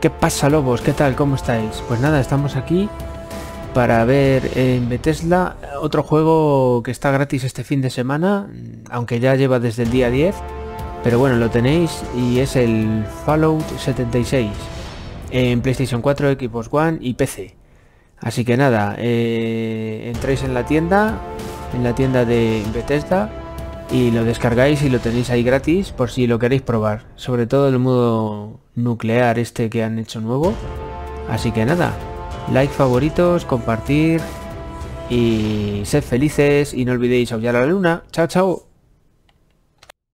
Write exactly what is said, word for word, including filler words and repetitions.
¿Qué pasa, lobos? ¿Qué tal? ¿Cómo estáis? Pues nada, estamos aquí para ver en Bethesda otro juego que está gratis este fin de semana, aunque ya lleva desde el día diez, pero bueno, lo tenéis, y es el Fallout setenta y seis en PlayStation cuatro, Xbox One y P C. Así que nada, eh, entráis en la tienda, en la tienda de Bethesda, y lo descargáis y lo tenéis ahí gratis por si lo queréis probar. Sobre todo el modo nuclear este que han hecho nuevo. Así que nada, like, favoritos, compartir y sed felices, y no olvidéis aullar a la luna. Chao, chao.